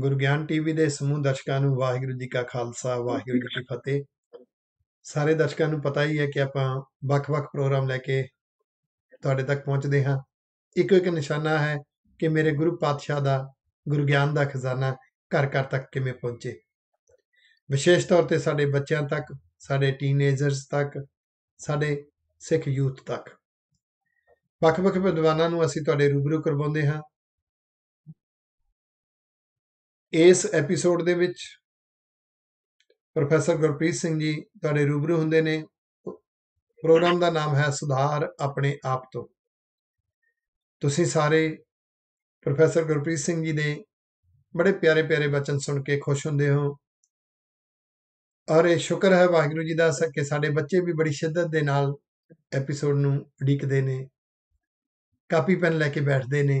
गुरुग्यान TV के समूह दर्शकों को वाहिगुरू जी का खालसा वाहिगुरू जी की फतेह। सारे दर्शकों को पता ही है कि आप ਵੱਖ-ਵੱਖ प्रोग्राम लैके ਤੁਹਾਡੇ तक पहुँचते हाँ। एक निशाना है कि मेरे गुरु पातशाह का गुरु ज्ञान का खजाना घर घर तक किमें पहुँचे। विशेष तौर पर साढ़े बच्चों तक, साढ़े टीनेजर्स तक, साढ़े सिख यूथ तक ਵੱਖ-ਵੱਖ विद्वानों को असीं तुहाडे रूबरू करवाउंदे हाँ। इस एपीसोड दे विच प्रोफैसर गुरप्रीत सिंह जी तुहाडे रूबरू हुंदे ने। प्रोग्राम का नाम है सुधार अपने आप तो। तुसीं सारे प्रोफैसर गुरप्रीत सिंह जी दे बड़े प्यारे प्यारे वचन सुन के खुश हुंदे हो और ये शुक्र है वाहिगुरू जी दा कि साडे बच्चे भी बड़ी शिद्दत दे नाल एपीसोड नूं उड़ीकदे ने, कापी पेन लैके बैठते ने।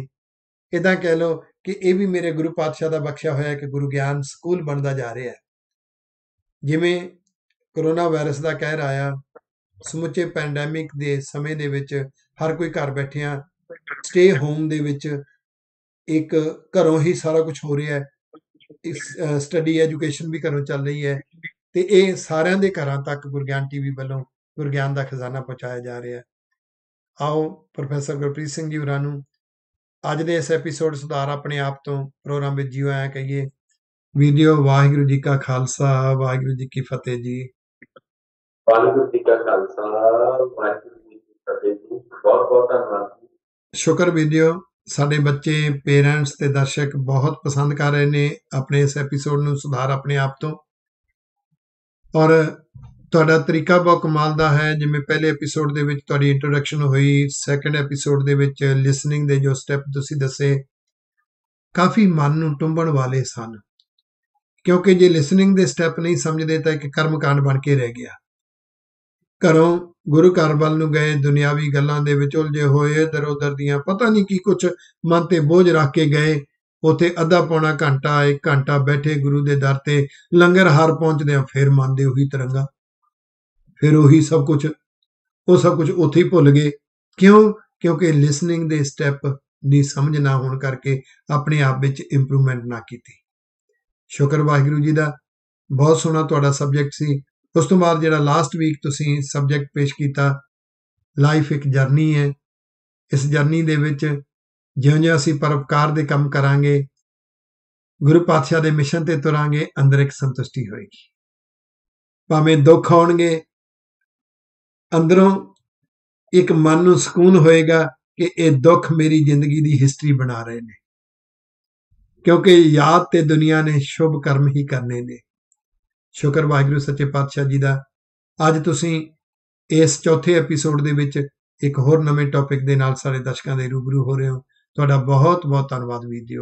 इदां कह लो कि यह भी मेरे गुरु पातशाह का बख्शा होया कि गुरु ज्ञान स्कूल बनता जा रहा है। जिमें करोना वायरस का कहर आया, समुचे पैंडैमिक के समय के हर कोई घर बैठिया स्टे होम दे विच एक घरों ही सारा कुछ हो रहा है। स्टडी एजुकेशन भी घरों चल रही है तो ये सारे के घर तक गुरग्यान टीवी वालों गुरग्यान का खजाना पहुँचाया जा रहा है। आओ प्रोफैसर गुरप्रीत सिंह जी होरां नूं अज दे इस एपीसोड सुधार अपने आप तो प्रोग्राम में जीव आया कहिए। वीडियो वाहिगुरू जी का खालसा वाहिगुरू जी की फतेह जी। वाहिगुरू जी का खालसा वाहिगुरू जी की फतेह जी। बहुत बहुत धन्यवाद। शुक्र वीडियो साडे बच्चे पेरेंट्स ते दर्शक बहुत पसंद कर रहे ने अपने इस एपीसोड नूं सुधार अपने आप तो। और तुहाडा तरीका बहुत कमाल दा है। जिवें पहले एपीसोड दे विच तुहाडी इंट्रोडक्शन होई, सैकेंड एपीसोड दे विच लिसनिंग दे जो स्टैप तुसीं दसे काफ़ी मन नूं टुंबण वाले सन, क्योंकि जे लिसनिंग दे स्टैप नहीं समझदे तां इक कर्मकांड बन के रह गया। घरों गुरु घर वल नूं गए, दुनियावी गल्लां दे विच उलझे होए, इधर उधर दीआं पता नहीं की कुछ मन ते बोझ रख के गए। उत्थे अद्धा पौणा घंटा एक घंटा बैठे गुरु दे दर ते, लंगर हार पहुँचदे फिर मन दे उही तरंगा, फिर वही सब कुछ वो सब कुछ उत्थे ही भुल गए। क्यों? क्योंकि लिसनिंग दे स्टैप की समझ ना होने करके अपने आप में इंप्रूवमेंट ना की। शुक्र वाहिगुरू जी का। बहुत सोहना तुहाडा सबजैक्ट सी। उस तो बाद जिहड़ा लास्ट वीक तुसीं सबजैक्ट पेश किया लाइफ एक जर्नी है। इस जर्नी दे विच जिउं जिउं असीं परोपकार दे काम करांगे, गुरु पातशाह दे मिशन ते तुरांगे, अंदर एक संतुष्टि होएगी। भावें दुख आउणगे, अंदरों एक मन नूं सुकून होएगा कि ये दुख मेरी जिंदगी दी हिस्ट्री बना रहे ने, क्योंकि याद ते दुनिया ने शुभ कर्म ही करने ने। शुक्र वाहिगुरू सच्चे पातशाह जी दा। अज तुसीं इस चौथे एपीसोड दे विच एक होर नवे टॉपिक दे नाल सारे दर्शकां दे रूबरू हो रहे हो। तुहाडा बहुत बहुत धन्नवाद वीर जी।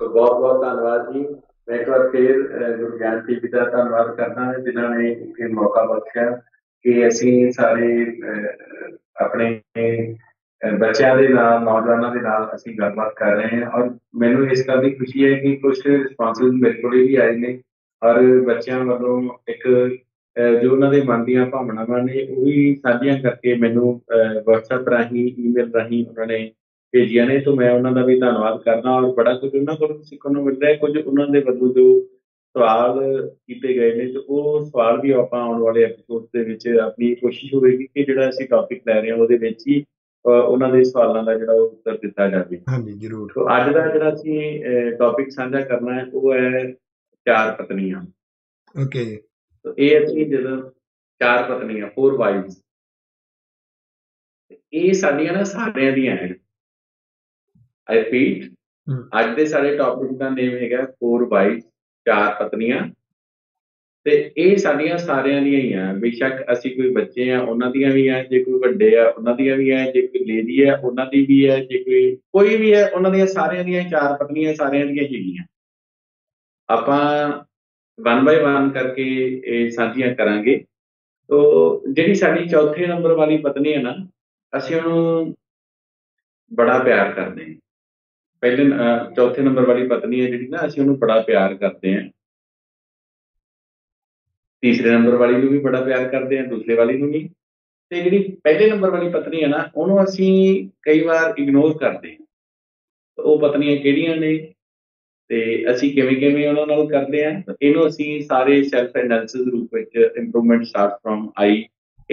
बहुत बहुत धन्नवाद जी। मैं एक बार फिर गुरुग्यान टीवी का धन्यवाद करना है जिन्होंने फिर मौका बख्शा कि असी सारे अपने बच्चों के नाल, नौजवानों के नाल असी गलबात कर रहे हैं। और मैनू इस गल की खुशी है कि कुछ रिस्पॉन्सिज मेरे को भी आए हैं और बच्चों वालों एक जो उन्होंने मन दी भावनावां ने वही साझियां करके मैनू WhatsApp राही, ईमेल राही उन्होंने भेजिया ने। तो मैं उन्होंने भी धन्यवाद करना और बड़ा कुछ उन्होंने को सीखने को मिल रहा है। कुछ उन्होंने वालों जो सवाल किए गए हैं तो वो सवाल भी आप आने वाले एपीसोड के अपनी कोशिश होगी कि जो असी टॉपिक लै रहे हैं वो ही उन्होंने सवालों का जो उत्तर दिता जाए। हाँ जी जरूर। तो अज का जो असी टॉपिक साझा करना है वो है चार पत्नियां। ओके। तो ये अभी जो चार पत्नियां 4 wives ये साडियां ना सारियां दी हैं। I repeat, आज दे सारे टॉपिक का नेम है 4 wives, 4 पत्नियां। ते ये साडियां सारियां दी ही हैं। बेशक असी कोई बच्चे हैं उन्हां दी भी हैं, जे कोई वड्डे हैं उन्हां दी भी हैं, जे कोई लेडी है उन्हां दी भी है, जे कोई कोई भी है उन्हां दी सारियां दी 4 पत्नियां सारियां दी हैगियां। आपां 1 by 1 करके साझियां करांगे। तो जिहड़ी साडी चौथे नंबर वाली पत्नी है ना, असीं उहनूं बड़ा प्यार करते हैं। पहले चौथे नंबर वाली पत्नी है जिहड़ी ना असीं उन्होंने बड़ा प्यार करते हैं। तीसरे नंबर वाली को भी बड़ा प्यार करते हैं, दूसरे वाली को भी। तो जिहड़ी पहले नंबर वाली पत्नी है ना उन्होंने असीं कई बार इग्नोर करते हैं। ਉਹ ਪਤਨੀਆਂ ਕਿਹੜੀਆਂ ਨੇ ਤੇ ਅਸੀਂ ਕਿਵੇਂ ਕਿਵੇਂ ਉਹਨਾਂ ਨਾਲ ਕਰਦੇ ਆ। ਇਹਨੂੰ ਅਸੀਂ ਸਾਰੇ ਸੈਲਫ ਐਨਾਲਿਸਿਸ ਰੂਪ ਵਿੱਚ ਇੰਪਰੂਵਮੈਂਟ ਸਟਾਰਟ ਫਰਮ ਆਈ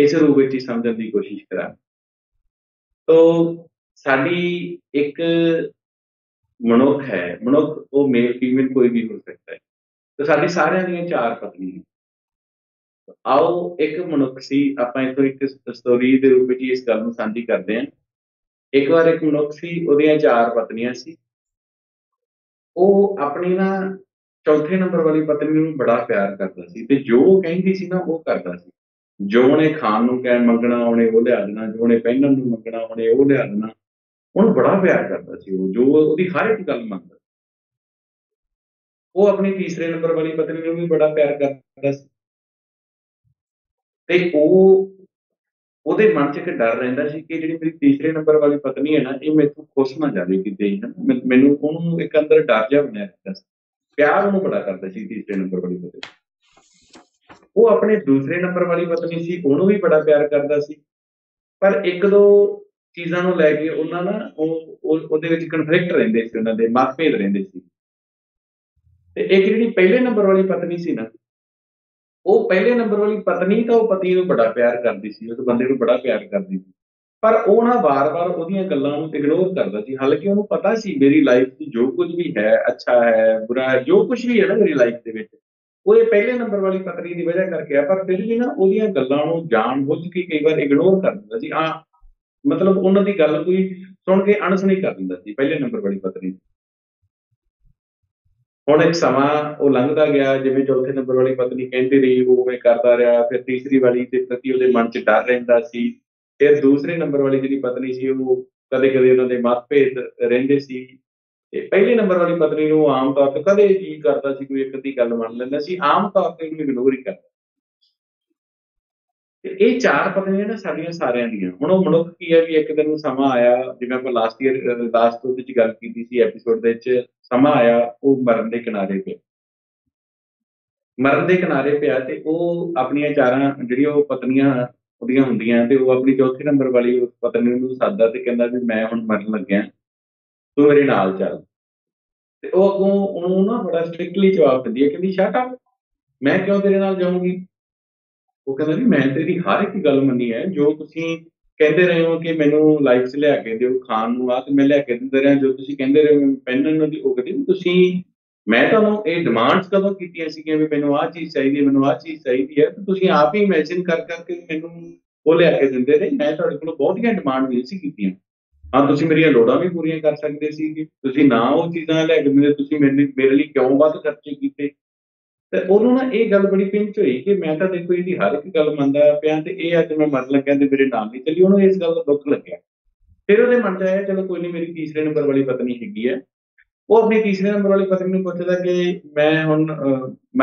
ਇਸ ਰੂਪ ਵਿੱਚ ਸਮਝਣ ਦੀ ਕੋਸ਼ਿਸ਼ ਕਰਾਂਗੇ। ਤੋ ਸਾਡੀ ਇੱਕ ਮਨੁੱਖ ਹੈ, ਮਨੁੱਖ ਉਹ ਮੇਲ ਫੀਮੇਲ ਕੋਈ ਵੀ ਹੋ ਸਕਦਾ ਹੈ। तो साडी सारियां दी चार पत्नियां। आओ एक मनुख सी आपां इत्थों एक स्टोरी दे रूप विच इस गल नूं सांझी करदे हां। एक बार एक मनुख सी, ओहदियां चार पत्नियां सी। ओह अपनी ना चौथे नंबर वाली पत्नी नूं बड़ा प्यार करदा सी ते जो कहिंदी सी ना ओह करदा सी। जो ने खाण नूं कह मंगना ओहने ओह लिया देना, जो ने पहनण नूं मंगना ओहने ओह लिया देना। ओहनूं बड़ा प्यार करदा सी, ओह जो ओहदी हर एक गल मंगदा। वो अपनी तीसरे नंबर वाली पत्नी को भी बड़ा प्यार करता ते ओहदे मन च एक डर रहिंदा सी कि जिहड़ी मेरी तीसरे नंबर वाली पत्नी है ना, ये मेरे तों खुश ना जावे किते, है ना। मैनूं ओहनूं एक अंदर डर जा बनिया रहिंदा सी। प्यार ओहनूं बड़ा करदा सी तीसरे नंबर वाली पत्नी। वो अपने दूसरे नंबर वाली पत्नी सी, ओहनूं भी बड़ा प्यार करदा सी, पर एक दो चीज़ां नूं लै के उहनां ना ओहदे विच कन्फ्लिक्ट रहिंदे सी, उहनां दे मतभेद रहिंदे सी। एक जी पहले नंबर वाली पत्नी सी ना, वो पहले नंबर वाली पत्नी तो पति को बड़ा प्यार करती सी, उस बंदे को बड़ा प्यार करती थी, पर वो ना बार बार उसकी गल्लां नूं इग्नोर करता सी। हालांकि उन्हें पता सी मेरी लाइफ की जो कुछ भी है, अच्छा है, बुरा है, जो कुछ भी है ना मेरी लाइफ के विच, वो पहले नंबर वाली पत्नी की वजह करके है, पर फिर भी ना उसकी गल्लां नूं जान बुझ के कई बार इग्नोर कर दिंदा सी। हां, मतलब उन्हां दी गल कोई सुन के अणसुणी कर दिंदा सी पहले नंबर वाली पत्नी। ਹੁਣ एक समा वो लंघता गया, जिवें चौथे नंबर वाली पत्नी कहती रही, उवें करता रहा। फिर तीसरी वाली के प्रति उहदे मन च डर रहिंदा सी। फिर दूसरे नंबर वाली जिहड़ी पत्नी सी, वो कदे कदे उहनां दे मतभेद रहिंदे सी। पहले नंबर वाली पत्नी नूं आम तौर ते कदे जी करता सी कोई एक अद्धी गल मंन लैंदा सी, आम तौर ते उहनूं इग्नोर ही करता। ते इह चार पत्नियां ना साडीਆਂ सारिਆਂ ਦੀਆਂ। हुण ओह मनुख की है भी एक दिन समा आया, जिवें आपां लास्ट ईयर लास्ट ਉਹਦੇ ਵਿੱਚ ਗੱਲ ਕੀਤੀ ਸੀ ਐਪੀਸੋਡ ਦੇ ਵਿੱਚ, समा आया वो मरण के किनारे पे, मरण के किनारे पिया। अपनी चारा जी पत्नियां होंदियां ते वो अपनी चौथे नंबर वाली पत्नी नूं सददा ते कहंदा भी मैं हुण मरण लग्या, तू मेरे नाल चल। ते वो अगों उहनूं ना बड़ा स्ट्रिक्टली जवाब दिंदी है, कहंदी शट अप, मैं क्यों तेरे नाल जाऊंगी। वो कहंदा भी मैं तेरी हर एक गल मन्नी है, जो तुसीं कहते रहे हो कि मैनू लाइफ च लिया के दो खाण नूं, आते मैं लिया के दिंदा रहा, जो तुसीं कहते रहे हो पहनण दी, ओह कहते तुसीं, मैं तुहानूं ये डिमांड्स कदों कीतियां सीगियां भी मैनू आह चीज़ चाहिए, मैनू आह चीज़ चाहिए है, तो तुसीं आप ही इमेजिन कर करके मैनू ओह लिया के दिंदे रहे। मैं तुहाडे कोलों बहुतियां डिमांड नहीं सी कीतियां। हां, तुसीं मेरियां लोड़ां भी पूरीआं कर सकदे सी, तुसीं ना ओह चीज़ां लिया के दिंदे, तुसीं मेरे लिए क्यों वध खर्चे कीते। तो उन्होंने ना ये गल बड़ी पिंच हुई कि मैं तो देखो इसकी हर एक गल मनदा पिया, तो ये अज मैं मर लग्या तो मेरे नाम नहीं चली। उन्होंने इस गल का दुख लग्या। फिर उहदे मन च आया, चलो कोई नहीं, मेरी तीसरे नंबर वाली पत्नी हैगी है। वो अपनी तीसरे नंबर वाली पत्नी पुछदा कि मैं हुण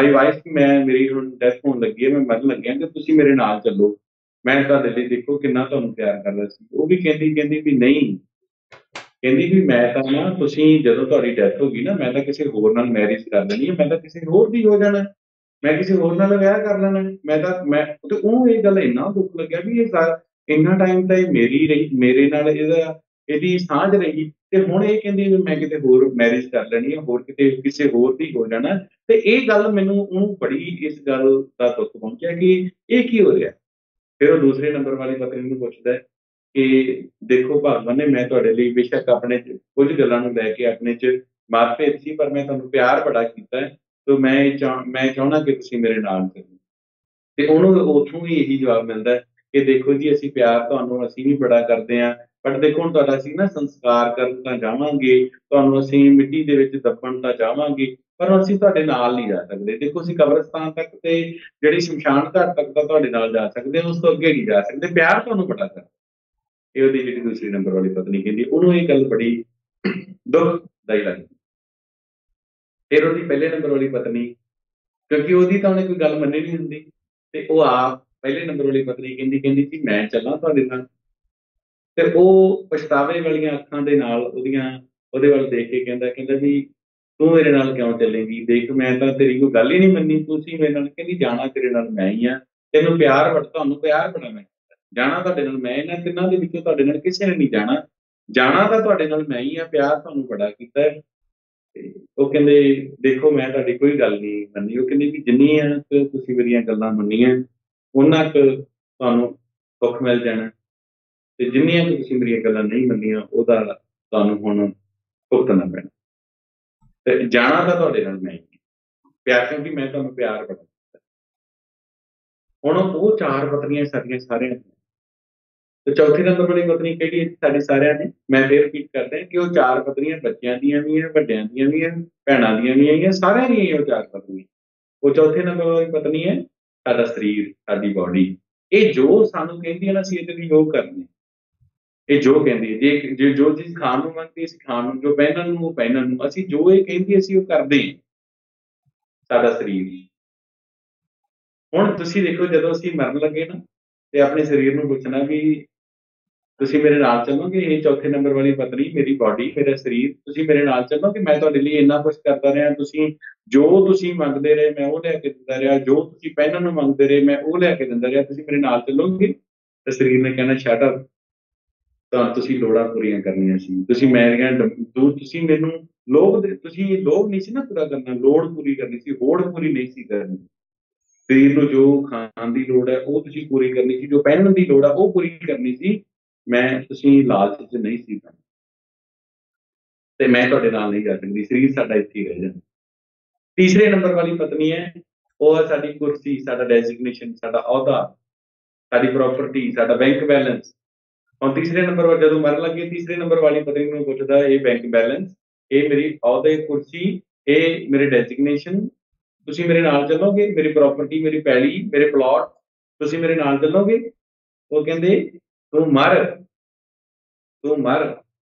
माई वाइफ, मैं मेरी हुण डैथ होण लगी है, मैं मरन लग्या, कि तुसीं मेरे नाल चलो, मैं तुहाडे लई देखो किन्ना तुहानूं प्यार करदा सी। वो भी कहंदी भी नहीं, कहंदी भी मैं तां ना, तुसीं जदों तुहाडी डैथ हो गई ना, मैं तां किसी होर नाल मैरिज कर लेनी है, मैं तां किसी होर दी हो जाना, मैं किसी होर नाल विआह कर लेना, मैं तां मैं। ते ओह इह गल इन्ना दुख लग्या भी ये इन्ना टाइम तां मेरी रही, मेरे नाल इहदी साझ रही, ते हुण इह कहंदी भी मैं किते होर मैरिज कर लेनी है, होर किते किसी होर दी हो जाना। ते इह गल मैनूं ओहनूं बड़ी इस गल दा दुख पहुंचिआ कि इह की हो रिहा। फिर ओह दूसरे नंबर वाली पत्नी नूं पुछदा है कि देखो भगवान ने, मैं तुहाडे लई बेशक अपने कुछ गल्लां नूं लै के अपने च मतभेद सी, पर मैं तुहानूं प्यार बड़ा कीता है, तो मैं चाहुंदा कि तुसीं मेरे नाल चलो। ते उहनूं उत्थों ही यही जवाब मिलदा है कि देखो जी, असीं प्यार तुहानूं असीं भी बड़ा करदे हां, पर देखो हुण तुहाडा असीं ना संस्कार करन तां जावांगे, तुहानूं असीं मिट्टी दे विच दबण तां जावांगे, पर असीं तुहाडे नाल नहीं जा सकदे। देखो असीं कब्रिस्तान तक ते जिहड़ी शमशान घाट तक तां तुहाडे नाल जा सकदे, उस तो अग्गे नहीं जा सकदे, प्यार तुहानूं बड़ा करदा। ये उहदी जिहड़ी दूसरी नंबर वाली पत्नी कहती, उन्होंने ये गल बड़ी दुखदाई लगी। फिर उहदी पहले नंबर वाली पत्नी, क्योंकि उहदी तां उहने कोई गल मन्नी नहीं हुंदी, ते ओह आप पहले नंबर वाली पत्नी कहती कि मैं चलां तुहाडे नाल। ते ओह पछतावे वालियां अखां दे नाल उहदे वल देख के कहंदा भी तू मेरे नाल क्यों चलेगी, देख मैं तां तेरी कोई गल ही नहीं मन्नी, तुसीं मेरे नाल कहंदी जाना तेरे नाल मैं ही आ, तैनूं प्यार बड़ा, तुहानूं प्यार बड़ा, मैं जाना तुहाडे नाल, मैं इन्हां तिन्हां दे विचों तुहाडे नाल किसी ने नहीं जाना, जाना तो तुहाडे नाल मैं ही आ, प्यार तुहानू बड़ा कीता है। ਉਹ ਕਹਿੰਦੇ ਦੇਖੋ ਮੈਂ ਤੁਹਾਡੀ ਕੋਈ ਗੱਲ ਨਹੀਂ ਮੰਨੀ। ਉਹ ਕਹਿੰਦੇ ਵੀ ਜਿੰਨੀਆਂ ਕੁ ਤੁਸੀਂ ਮੇਰੀਆਂ ਗੱਲਾਂ ਮੰਨੀਆਂ ਉਹਨਾਂ ਕੁ ਤੁਹਾਨੂੰ ਸੁੱਖ ਮਿਲ ਜਾਣਾ ਤੇ ਜਿੰਨੀਆਂ ਕੁ ਤੁਸੀਂ ਮੇਰੀਆਂ ਗੱਲਾਂ ਨਹੀਂ ਮੰਨੀਆਂ ਉਹਦਾ ਤੁਹਾਨੂੰ ਹੁਣ ਭੁਗਤਣਾ ਪੈਣਾ। ਤੇ ਜਾਣਾ ਤਾਂ ਤੁਹਾਡੇ ਨਾਲ ਮੈਂ ਪਿਆਰ ਕਿਉਂਕਿ ਮੈਂ ਤੁਹਾਨੂੰ ਪਿਆਰ ਬੜਾ ਕੀਤਾ। ਹੁਣ ਉਹ ਚਾਰ ਪਤਨੀਆਂ ਸਾਡੀਆਂ ਸਾਰਿਆਂ ਦੀਆਂ तो चौथी नंबर वाली पत्नी कहिड़ी साडी सारियां ने, मैं फिर रिपीट करदा कि वो चार पत्नियां बच्चों दियां भी हैं, वड्डियां दियां भी हैं, भैणां दियां भी हैं, सारियां दियां वो चार पत्नी। वो चौथे नंबर वाली पत्नी है साडा शरीर, साडी बॉडी। ये जो सानू कहंदी है ना सी इहदे योग करने, ये जो कहंदी है जे जो चीज़ खाण नूं मंगदी असीं खाण नूं, जो पहनण नूं वो पहनण नूं, असीं जो ये कहंदी असीं वो करदे। साडा शरीर हुण तुसीं देखो जदों असीं मरण लगे ना ते अपने शरीर नूं पुछना भी तुसीं मेरे नाल चलोगे। ये चौथे नंबर वाली पत्नी मेरी बॉडी, मेरा शरीर, तुसीं मेरे नाल चलोगे। मैं तुहाडे लई इन्ना कुछ करदा रहा, तुसीं जो तुसीं मंगदे रहे मैं वो लैके दिंदा रहा, जो तुसीं पहनण नूं मंगदे रहे मैं वो लैके दिंदा रहा, तुसीं मेरे नाल चलोगे। ते शरीर ने कहना शट अप, तां तुसीं लोड़ां पूरीਆਂ ਕਰਨੀਆਂ ਸੀ, तुसीं मेरियां ਦੂ तुसीं ਮੈਨੂੰ ਲੋਭ, तुसीं ਇਹ ਲੋਭ ਨਹੀਂ ਸੀ ਨਾ ਪੂਰਾ ਕਰਨਾ, ਲੋੜ ਪੂਰੀ ਕਰਨੀ ਸੀ, ਹੋੜ ਪੂਰੀ ਨਹੀਂ ਸੀ ਕਰਨੀ। शरीर को जो खाण की लोड़ है वो तुसीं पूरी करनी सी, जो पहनण की लोड़ है वो पूरी करनी सी। मैं तुसीं लालच च नहीं सी पैना ते मैं तुहाडे नाल नहीं जा सकदी, शरीर साडा इत्थे ही रह जांदा। तीसरे नंबर वाली पत्नी है वो है साडी कुर्सी, साडा डेजिग्नेशन, साडा अहुदा, साडी प्रॉपर्टी, साडा बैंक बैलेंस। और तीसरे नंबर जदों मरन लगे तीसरे नंबर वाली पत्नी नूं पुछदा ये बैंक बैलेंस, ये मेरी अहुदे, कुर्सी, ये मेरे डेजिग्नेशन, तुसीं मेरे नाल चलोगे, मेरी प्रॉपर्टी, मेरी पैली, मेरे प्लॉट, तुसीं मेरे नाल चलोगे। वो कहंदे तू मर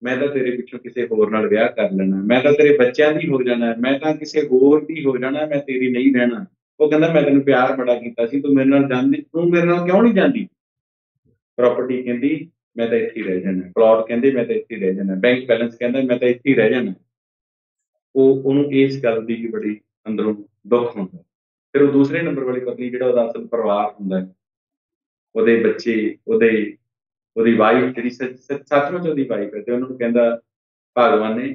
मैं तो तेरे पिछों किसी होर नाल विआह कर लेना, मैं तो तेरे बच्चों की हो जाना, मैं तो किसी होर की हो जाना, मैं तेरी नहीं रहना। वो कहंदा मैं तैनूं प्यार बड़ा कीता सी, तू मेरे नाल जांदी, तू मेरे नाल क्यों नहीं जांदी। प्रॉपर्टी कहंदी मैं तो इत्थे रह जाना, प्लॉट कहंदे मैं तो इत्थे रह जाना, बैंक बैलेंस कहंदा मैं तो इत्थे रह जाना। ਉਹਨੂੰ ਇਸ ਗੱਲ ਦੀ बड़ी अंदरों दुख हुंदा। फिर वो दूसरे नंबर वाली पत्नी जिहड़ा उहदा असल परिवार हुंदा है, ਉਹਦੇ ਬੱਚੇ, ਉਹਦੀ ਵਾਈਫ ਜਿਹੜੀ ਸੱਚਮੁੱਚ ਉਹਦੀ ਵਾਈਫ ਹੈ, ਤੇ ਉਹਨੂੰ ਕਹਿੰਦਾ ਭਗਵਾਨ ਨੇ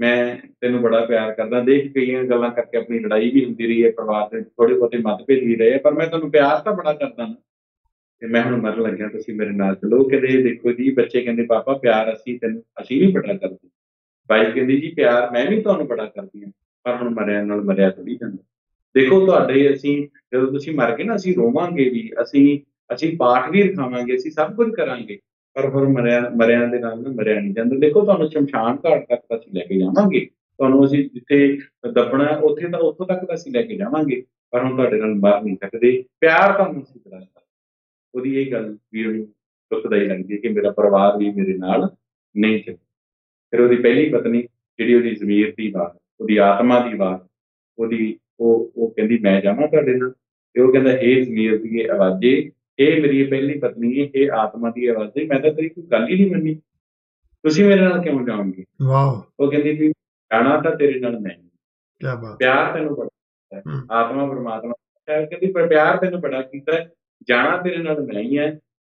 ਮੈਂ ਤੈਨੂੰ ਬੜਾ ਪਿਆਰ ਕਰਦਾ, ਦੇਖ ਕਈਆਂ ਗੱਲਾਂ ਕਰਕੇ ਆਪਣੀ ਲੜਾਈ ਵੀ ਹੁੰਦੀ ਰਹੀ ਹੈ, ਪਰਿਵਾਰ ਦੇ ਥੋੜੇ ਬਹੁਤੇ ਮਤਭੇਦ ਵੀ ਰਹੇ, ਪਰ ਮੈਂ ਤੈਨੂੰ ਪਿਆਰ ਤਾਂ ਬੜਾ ਕਰਦਾ ਨਾ, ਤੇ ਮੈਂ ਹੁਣ ਮਰਨ ਲੱਗਿਆ ਤੁਸੀਂ ਮੇਰੇ ਨਾਲ ਚਲੋ। ਕਹਿੰਦੇ ਦੇਖੋ ਜੀ ਬੱਚੇ ਕਹਿੰਦੇ ਪਾਪਾ ਪਿਆਰ ਅਸੀਂ ਵੀ ਬੜਾ ਕਰਦੇ। ਵਾਈਫ ਕਹਿੰਦੀ ਜੀ ਪਿਆਰ ਮੈਂ ਵੀ ਤੁਹਾਨੂੰ ਬੜਾ ਕਰਦੀ ਹਾਂ, ਪਰ ਹੁਣ ਮਰਿਆ ਨਾਲ ਮਰਿਆ ਥੋੜ੍ਹੀ ਜਾਂਦਾ। ਦੇਖੋ ਤੁਹਾਡੇ ਅਸੀਂ ਜਦੋਂ ਤੁਸੀਂ ਮਰ ਗਏ ਨਾ ਅਸੀਂ ਰੋਵਾਂਗੇ ਵੀ, ਅਸੀਂ ਪਾਠ ਵੀ ਰਖਾਵਾਂਗੇ, ਅਸੀਂ ਸਭ ਕੁਝ ਕਰਾਂਗੇ, ਪਰ ਹੁਣ ਮਰਿਆਂ ਦੇ ਨਾਲ ਮਰਿਆ ਨਹੀਂ ਜਾਂਦਾ। ਦੇਖੋ ਤੁਹਾਨੂੰ ਸ਼ਮਸ਼ਾਨ ਘਾਟ ਤੱਕ ਤਾਂ ਅਸੀਂ ਲੈ ਕੇ ਜਾਵਾਂਗੇ, ਤੁਹਾਨੂੰ ਅਸੀਂ ਜਿੱਥੇ ਦੱਬਣਾ ਉੱਥੇ ਤਾਂ ਉੱਥੋਂ ਤੱਕ ਤਾਂ ਅਸੀਂ ਲੈ ਕੇ ਜਾਵਾਂਗੇ, ਪਰ ਹੁਣ ਤੁਹਾਡੇ ਨਾਲ ਮਰ ਨਹੀਂ ਸਕਦੇ, ਪਿਆਰ ਤੁਹਾਨੂੰ ਅਸੀਂ ਬੜਾ ਕਰਦੇ। ਉਹਦੀ ਇਹ ਗੱਲ ਵੀ ਉਹਨੂੰ ਦੁਖਦਾਈ ਲੱਗਦੀ ਕਿ ਮੇਰਾ ਪਰਿਵਾਰ ਵੀ ਮੇਰੇ ਨਾਲ ਨਹੀਂ ਚੱਲਦਾ। ਫਿਰ ਉਹਦੀ ਪਹਿਲੀ ਪਤਨੀ ਜਿਹੜੀ ਉਹਦੀ ਜ਼ਮੀਰ ਦੀ ਬਾਤ, ਉਹਦੀ ਆਤਮਾ ਦੀ ਬਾਤ, ਉਹ ਕਹਿੰਦੀ ਮੈਂ ਜਾਵਾਂ ਤੁਹਾਡੇ ਨਾਲ। ਅਤੇ ਉਹ ਕਹਿੰਦਾ ਇਹ ਜ਼ਮੀਰ ਦੀ ਆਵਾਜ਼ੇ, ਇਹ मेरी पहली पत्नी है, ये आत्मा की आवाज है, मैं तो तेरी कोई गल ही नहीं मनी, तुसीं मेरे नाल क्यों जाओगे। वो कहंदी भी जाना तो तेरे नाल मैं, प्यार तैनूं बड़ा कीता है, आत्मा परमात्मा कहंदी पर प्यार तैनूं बड़ा कीता है, जाना तेरे नाल मैं ही है।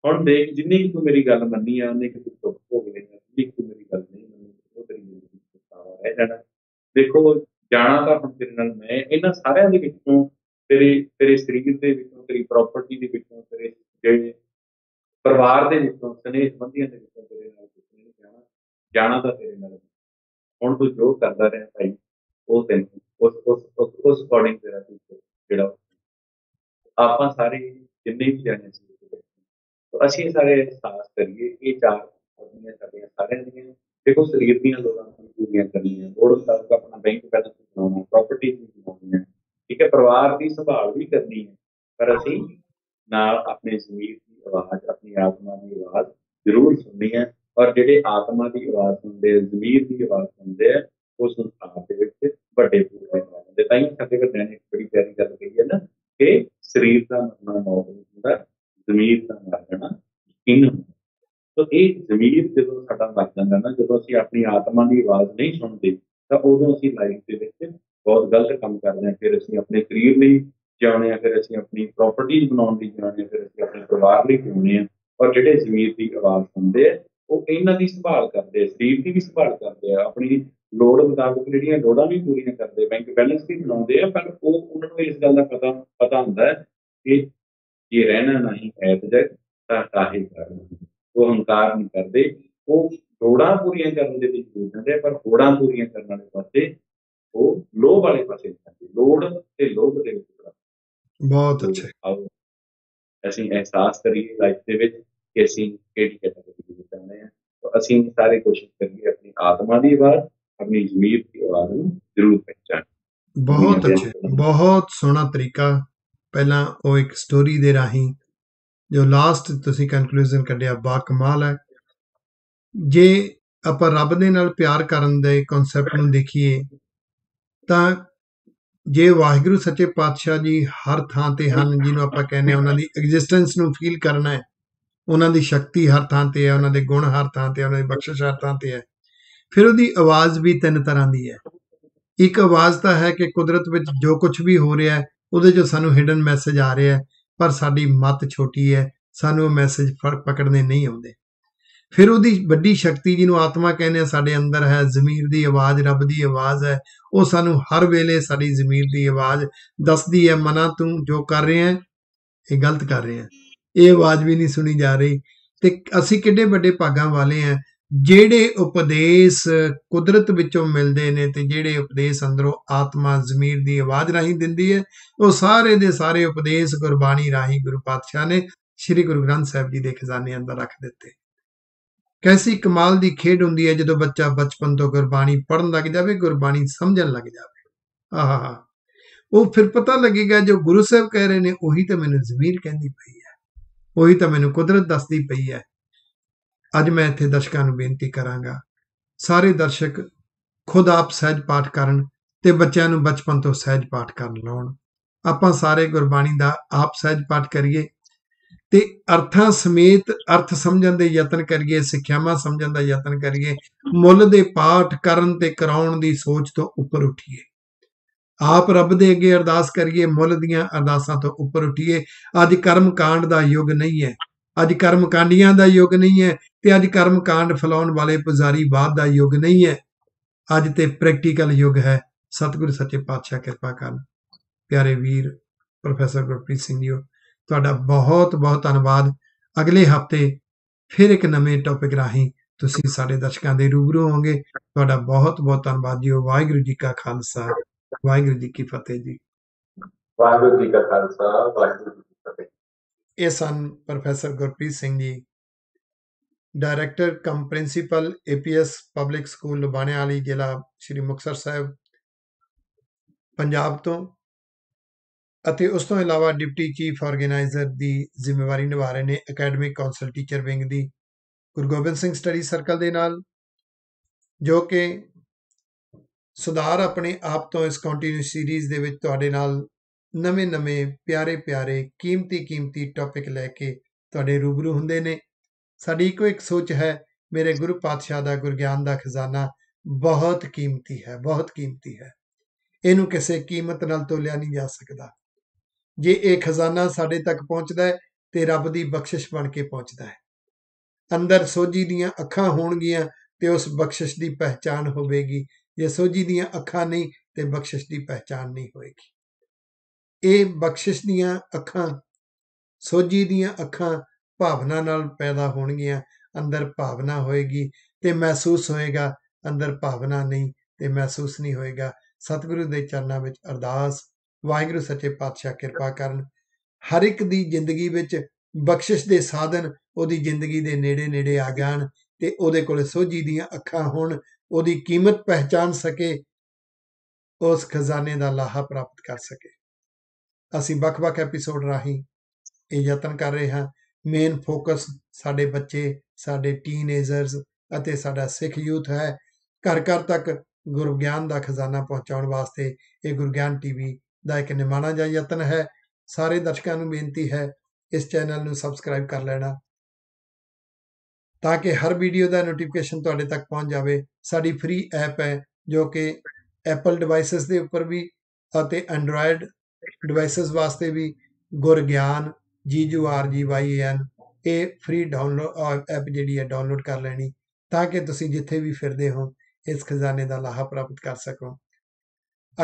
हुण देख जिन्नी कि तूं मेरी गल मन्नी है उन्नी कि तूं दुख भोग लेना, जिन्नी कि तूं मेरी गल नहीं मन्नी उह तेरी जिंदगी च पछतावा रह जाना। देखो जाना तो हुण तेरे नाल मैं, इन्हां सारिआं दे विचों तेरे शरीर के विचों, तेरी प्रॉपर्टी के विचों, तेरे जे परिवार के विचों, स्नेह संबंधियों के विचों तेरे नाल कुछ नहीं जाना, जाना तो तेरे नाल। हुण तू जो करदा रहा भाई वो तैनूं उस अकॉर्डिंग तेरा फ्यूचर जो आपां सारे जिन्ने भी जाने सी, तो असीं सारे एहसास करिए ये चार पत्नियां साडियां सारियां दियां। देखो शरीर दीयां लोड़ां पूरीआं करनियां, लोड़ मुताबिक अपना बैंक बैलेंस बनाउणा, प्रॉपर्टी बनाउणी है, ठीक है, परिवार की संभाल भी करनी है, पर असी नाल अपने शरीर की आवाज़, अपनी आत्मा की आवाज़ जरूर सुननी है। और जेडे आत्मा की आवाज़ सुनते हैं, जमीर की आवाज़ सुनते हैं, वो संसार के बड़े पूरे होंगे। तां ही साडे वड्डिआं ने बड़ी प्यारी गल कही है ना कि शरीर का मरना मौत नहीं हुंदा, जमीर का मर जाना यकीन हुंदा। तो ये जमीर जदों साडा मर जांदा ना, जदों असी अपनी आत्मा की आवाज़ नहीं सुनते तो उदों असी लाइफ दे विच बहुत गलत काम करते हैं। फिर असीं अपने शरीर लई जिउणे, फिर असीं अपनी प्रॉपर्टीज बनाउण लई जिउणे, फिर असीं अपने परिवार लई जिउणे। और जिहड़े ज़मीर की आवाज़ सुनते हैं वो इन्हां दी संभाल करते, शरीर की भी संभाल करते हैं, अपनी लोड़ मुताबिक जिहड़ियां लोड़ां भी पूरीआं करते, बैंक बैलेंस भी बनाउंदे आ, पर वो उन्हां नूं इस गल दा पता हुंदा है कि ये रहना नहीं है ऐतजक ताहे करना, वो हंकार नहीं करते, वो लोड़ां पूरीआं करन दे विच जरूर हुंदे, पर लोड़ां पूरीआं करन वाले पासे वो लोभ वाले पासे जाते, लोड़ ते लोभ दे विच। बहुत अच्छे। आओ ਅਸੀਂ ਅਹਿਸਾਸ ਕਰੀਏ ਲਾਈਫ ਦੇ ਵਿੱਚ ਕਿ ਅਸੀਂ ਕਿਹੜੀ ਕੈਟਾਗਰੀ ਵਿੱਚ ਜਾਣੇ ਆ, ਤਾਂ ਅਸੀਂ ਸਾਰੇ ਕੋਸ਼ਿਸ਼ ਕਰੀਏ ਆਪਣੀ ਆਤਮਾ ਦੀ ਆਵਾਜ਼, ਆਪਣੀ ਜ਼ਮੀਰ ਦੀ ਆਵਾਜ਼ ਨੂੰ ਜ਼ਰੂਰ ਪਛਾਣ। ਬਹੁਤ ਅੱਛੇ, ਬਹੁਤ ਸੋਹਣਾ ਤਰੀਕਾ। ਪਹਿਲਾਂ ਉਹ ਇੱਕ ਸਟੋਰੀ ਦੇ ਰਾਹੀਂ ਜੋ ਲਾਸਟ ਤੁਸੀਂ ਕੰਕਲੂਜਨ ਕੱਢਿਆ ਬਾ ਕਮਾਲ ਹੈ। ਜੇ ਆਪਾਂ ਰੱਬ ਦੇ ਨਾਲ ਪਿਆਰ ਕਰਨ ਦੇ ਕਨਸੈਪਟ ਨੂੰ ਦੇਖੀਏ ਤਾਂ ਜੇ ਵਾਹਿਗੁਰੂ ਸੱਚੇ ਪਾਤਸ਼ਾਹ ਜੀ ਹਰ ਥਾਂ 'ਤੇ ਹਨ, ਜਿਹਨੂੰ ਆਪਾਂ ਕਹਿੰਦੇ ਹਾਂ ਉਹਨਾਂ ਦੀ ਐਗਜ਼ਿਸਟੈਂਸ ਨੂੰ ਫੀਲ ਕਰਨਾ ਹੈ, ਉਹਨਾਂ ਦੀ ਸ਼ਕਤੀ ਹਰ ਥਾਂ 'ਤੇ ਹੈ, ਉਹਨਾਂ ਦੇ ਗੁਣ ਹਰ ਥਾਂ 'ਤੇ, ਉਹਨਾਂ ਦੀ ਬਖਸ਼ਿਸ਼ ਹਰ ਥਾਂ 'ਤੇ ਹੈ। ਫਿਰ ਉਹਦੀ ਆਵਾਜ਼ ਵੀ ਤਿੰਨ ਤਰ੍ਹਾਂ ਦੀ ਹੈ। ਇੱਕ ਆਵਾਜ਼ ਤਾਂ ਹੈ ਕਿ ਕੁਦਰਤ ਵਿੱਚ ਜੋ ਕੁਛ ਵੀ ਹੋ ਰਿਹਾ ਉਹਦੇ 'ਚੋਂ ਸਾਨੂੰ ਹਿਡਨ ਮੈਸੇਜ ਆ ਰਿਹਾ, ਪਰ ਸਾਡੀ ਮੱਤ ਛੋਟੀ ਹੈ, ਸਾਨੂੰ ਉਹ ਮੈਸੇਜ ਪਕੜਨੇ ਨਹੀਂ ਆਉਂਦੇ। ਫਿਰ ਉਹਦੀ ਵੱਡੀ ਸ਼ਕਤੀ ਜਿਹਨੂੰ ਆਤਮਾ ਕਹਿੰਦੇ ਹਾਂ ਸਾਡੇ ਅੰਦਰ ਹੈ, ਜ਼ਮੀਰ ਦੀ ਆਵਾਜ਼, ਰੱਬ ਦੀ ਆਵਾਜ਼ ਹੈ, ਉਹ ਸਾਨੂੰ ਹਰ ਵੇਲੇ ਸਾਡੀ ਜ਼ਮੀਰ ਦੀ ਆਵਾਜ਼ ਦੱਸਦੀ ਹੈ ਮਨਾਂ ਤੂੰ ਜੋ ਕਰ ਰਿਹਾ ਇਹ ਗਲਤ ਕਰ ਰਿਹਾ, ਇਹ ਆਵਾਜ਼ ਵੀ ਨਹੀਂ ਸੁਣੀ ਜਾ ਰਹੀ। ਅਤੇ ਅਸੀਂ ਕਿੱਡੇ ਵੱਡੇ ਭਾਗਾਂ ਵਾਲੇ ਹਾਂ ਜਿਹੜੇ ਉਪਦੇਸ਼ ਕੁਦਰਤ ਵਿੱਚੋਂ ਮਿਲਦੇ ਨੇ ਅਤੇ ਜਿਹੜੇ ਉਪਦੇਸ਼ ਅੰਦਰੋਂ ਆਤਮਾ ਜ਼ਮੀਰ ਦੀ ਆਵਾਜ਼ ਰਾਹੀਂ ਦਿੰਦੀ ਹੈ, ਉਹ ਸਾਰੇ ਦੇ ਸਾਰੇ ਉਪਦੇਸ਼ ਗੁਰਬਾਣੀ ਰਾਹੀਂ ਗੁਰੂ ਪਾਤਸ਼ਾਹ ਨੇ ਸ਼੍ਰੀ ਗੁਰੂ ਗ੍ਰੰਥ ਸਾਹਿਬ ਜੀ ਦੇ ਖਜ਼ਾਨੇ ਅੰਦਰ ਰੱਖ ਦਿੱਤੇ। कैसी कमाल की खेड होंगी है जो बच्चा बचपन तो गुरबाणी पढ़न लग जाए, गुरबाणी समझन लग जाए। आहा, वो फिर पता लगेगा जो गुरु साहब कह रहे हैं उही तो मैंने जमीर कहती पई है, उही तो मैंने कुदरत दसदी पई है। अज मैं इत्थे दर्शकों को बेनती करांगा, सारे दर्शक खुद आप सहज पाठ करन ते बच्चों नूं बचपन तो सहज पाठ करन लाउण। आपां सारे गुरबाणी दा आप सहज पाठ करिए ਤੇ ਅਰਥਾਂ ਸਮੇਤ ਅਰਥ ਸਮਝਣ ਦੇ ਯਤਨ ਕਰੀਏ, ਸਿੱਖਿਆਵਾਂ ਸਮਝਣ ਦਾ ਯਤਨ ਕਰੀਏ, ਮੁੱਲ ਦੇ ਪਾਠ ਕਰਨ ਤੇ ਕਰਾਉਣ ਦੀ ਸੋਚ ਤੋਂ ਉੱਪਰ ਉੱਠੀਏ, ਆਪ ਰੱਬ ਦੇ ਅੱਗੇ ਅਰਦਾਸ ਕਰੀਏ, ਮੁੱਲ ਦੀਆਂ ਅਰਦਾਸਾਂ ਤੋਂ ਉੱਪਰ ਉੱਠੀਏ। ਅੱਜ ਕਰਮ ਕਾਂਡ ਦਾ ਯੁੱਗ ਨਹੀਂ ਹੈ, ਅੱਜ ਕਰਮ ਕਾਂਡੀਆਂ ਦਾ ਯੁੱਗ ਨਹੀਂ ਹੈ, ਤੇ ਅੱਜ ਕਰਮ ਕਾਂਡ ਫੈਲਾਉਣ ਵਾਲੇ ਪੁਜਾਰੀਵਾਦ ਦਾ ਯੁੱਗ ਨਹੀਂ ਹੈ, ਅੱਜ ਤੇ ਪ੍ਰੈਕਟੀਕਲ ਯੁੱਗ ਹੈ। ਸਤਿਗੁਰੂ ਸੱਚੇ ਪਾਤਸ਼ਾਹ ਕਿਰਪਾ ਕਰਨ। ਪਿਆਰੇ ਵੀਰ ਪ੍ਰੋਫੈਸਰ ਗੁਰਪ੍ਰੀਤ ਸਿੰਘ ਜੀ ਤੁਹਾਡਾ बहुत बहुत ਧੰਨਵਾਦ। अगले हफ्ते फिर एक नवे टॉपिक राही ਤੁਸੀਂ ਸਾਡੇ ਦਰਸ਼ਕਾਂ ਦੇ रूबरू ਹੋਗੇ। ਤੁਹਾਡਾ बहुत बहुत ਧੰਨਵਾਦ ਜੀ। ਵਾਹਿਗੁਰੂ जी का खालसा, ਵਾਹਿਗੁਰੂ जी की फतेह जी। ਵਾਹਿਗੁਰੂ जी का खालसा, ਵਾਹਿਗੁਰੂ जी की फतेह। ਇਹ ਸਨ professor Gurpreet Singh ji, director cum principal APS public school Lubaniali, ਜ਼ਿਲ੍ਹਾ ਸ਼੍ਰੀ ਮੁਕਤਸਰ ਸਾਹਿਬ, ਪੰਜਾਬ ਤੋਂ, ਅਤੇ ਉਸ ਤੋਂ ਇਲਾਵਾ ਡਿਪਟੀ ਚੀਫ ਆਰਗੇਨਾਈਜ਼ਰ ਦੀ ਜ਼ਿੰਮੇਵਾਰੀ ਨਿਭਾ ਰਹੇ ਨੇ ਅਕੈਡਮਿਕ ਕੌਂਸਲ ਟੀਚਰ ਵਿੰਗ ਦੀ ਗੁਰੂ ਗੋਬਿੰਦ ਸਿੰਘ ਸਟੱਡੀ ਸਰਕਲ ਦੇ ਨਾਲ, ਜੋ ਕਿ ਸੁਧਾਰ ਆਪਣੇ ਆਪ ਤੋਂ ਇਸ ਕੰਟੀਨਿਊ ਸੀਰੀਜ਼ ਦੇ ਵਿੱਚ ਤੁਹਾਡੇ ਨਾਲ ਨਵੇਂ-ਨਵੇਂ ਪਿਆਰੇ-ਪਿਆਰੇ ਕੀਮਤੀ ਟੌਪਿਕ ਲੈ ਕੇ ਤੁਹਾਡੇ ਰੂਬਰੂ ਹੁੰਦੇ ਨੇ। ਸਾਡੀ ਇੱਕੋ ਇੱਕ ਸੋਚ ਹੈ, ਮੇਰੇ ਗੁਰੂ ਪਾਤਸ਼ਾਹ ਦਾ ਗੁਰਗਿਆਨ ਦਾ ਖਜ਼ਾਨਾ ਬਹੁਤ ਕੀਮਤੀ ਹੈ, ਬਹੁਤ ਕੀਮਤੀ ਹੈ, ਇਹਨੂੰ ਕਿਸੇ ਕੀਮਤ ਨਾਲ ਤੋਲਿਆ ਨਹੀਂ ਜਾ ਸਕਦਾ। ਜੇ ਇਹ ਖਜ਼ਾਨਾ ਸਾਡੇ ਤੱਕ ਪਹੁੰਚਦਾ ਹੈ ਤੇ ਰੱਬ ਦੀ ਬਖਸ਼ਿਸ਼ ਬਣ ਕੇ ਪਹੁੰਚਦਾ ਹੈ। ਅੰਦਰ ਸੋਝੀ ਦੀਆਂ ਅੱਖਾਂ ਹੋਣਗੀਆਂ ਤੇ ਉਸ ਬਖਸ਼ਿਸ਼ ਦੀ ਪਹਿਚਾਣ ਹੋਵੇਗੀ। ਜੇ ਸੋਝੀ ਦੀਆਂ ਅੱਖਾਂ ਨਹੀਂ ਤੇ ਬਖਸ਼ਿਸ਼ ਦੀ ਪਹਿਚਾਣ ਨਹੀਂ ਹੋਏਗੀ। ਇਹ ਬਖਸ਼ਿਸ਼ ਦੀਆਂ ਅੱਖਾਂ, ਸੋਝੀ ਦੀਆਂ ਅੱਖਾਂ ਭਾਵਨਾ ਨਾਲ ਪੈਦਾ ਹੋਣਗੀਆਂ, ਅੰਦਰ ਭਾਵਨਾ ਹੋਏਗੀ ਤੇ ਮਹਿਸੂਸ ਹੋਏਗਾ, ਅੰਦਰ ਭਾਵਨਾ ਨਹੀਂ ਤੇ ਮਹਿਸੂਸ ਨਹੀਂ ਹੋਏਗਾ। ਸਤਿਗੁਰੂ ਦੇ ਚਰਨਾਂ ਵਿੱਚ ਅਰਦਾਸ, ਵਾਹਿਗੁਰੂ ਸੱਚੇ ਪਾਤਸ਼ਾਹ ਕਿਰਪਾ ਕਰਨ। ਹਰ ਇੱਕ ਦੀ ਜ਼ਿੰਦਗੀ ਵਿੱਚ ਬਖਸ਼ਿਸ਼ ਦੇ ਸਾਧਨ ਉਹਦੀ ਜ਼ਿੰਦਗੀ ਦੇ ਨੇੜੇ ਆ ਜਾਣ ਅਤੇ ਉਹਦੇ ਕੋਲ ਸੋਝੀ ਦੀਆਂ ਅੱਖਾਂ ਹੋਣ, ਉਹਦੀ ਕੀਮਤ ਪਹਿਚਾਣ ਸਕੇ, ਉਸ ਖਜ਼ਾਨੇ ਦਾ ਲਾਹਾ ਪ੍ਰਾਪਤ ਕਰ ਸਕੇ। ਅਸੀਂ ਵੱਖ-ਵੱਖ ਐਪੀਸੋਡ ਰਾਹੀਂ ਇਹ ਯਤਨ ਕਰ ਰਹੇ ਹਾਂ। ਮੇਨ ਫੋਕਸ ਸਾਡੇ ਬੱਚੇ, ਸਾਡੇ ਟੀਨਏਜਰਸ ਅਤੇ ਸਾਡਾ ਸਿੱਖ ਯੂਥ ਹੈ, ਘਰ-ਘਰ ਤੱਕ ਗੁਰਗਿਆਨ ਦਾ ਖਜ਼ਾਨਾ ਪਹੁੰਚਾਉਣ ਵਾਸਤੇ। ਇਹ ਗੁਰਗਿਆਨ TV ਦਾ ਇੱਕ ਨਿਮਾਣਾ ਜਿਹਾ ਯਤਨ ਹੈ। ਸਾਰੇ ਦਰਸ਼ਕਾਂ ਨੂੰ ਬੇਨਤੀ ਹੈ ਇਸ ਚੈਨਲ ਨੂੰ ਸਬਸਕ੍ਰਾਈਬ ਕਰ ਲੈਣਾ ਤਾਂ ਕਿ ਹਰ ਵੀਡੀਓ ਦਾ ਨੋਟੀਫਿਕੇਸ਼ਨ ਤੁਹਾਡੇ ਤੱਕ ਪਹੁੰਚ ਜਾਵੇ। ਸਾਡੀ ਫ੍ਰੀ ਐਪ ਹੈ ਜੋ ਕਿ ਐਪਲ ਡਿਵਾਈਸਿਸ ਦੇ ਉੱਪਰ ਵੀ ਅਤੇ ਐਂਡਰਾਇਡ ਡਿਵਾਈਸਿਸ ਵਾਸਤੇ ਵੀ ਗੁਰਗਿਆਨ GURGYAN ਇਹ फ्री डाउनलोड ਐਪ ਜਿਹੜੀ ਹੈ डाउनलोड कर ਲੈਣੀ ਤਾਂ ਕਿ ਤੁਸੀਂ ਜਿੱਥੇ ਵੀ ਫਿਰਦੇ ਹੋ इस खजाने का लाहा प्राप्त कर सको।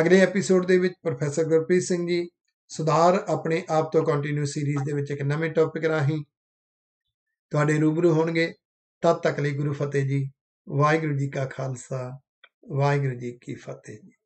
अगले एपीसोड के प्रोफैसर गुरप्रीत सिंह जी सुधार अपने आप तो कंटिन्यू सीरीज़ के एक नवे टॉपिक राही तुहाडे रूबरू होणगे। तद तक लई गुरु फतेह जी। वाहिगुरू जी का खालसा वाहिगुरू जी की फतेह जी।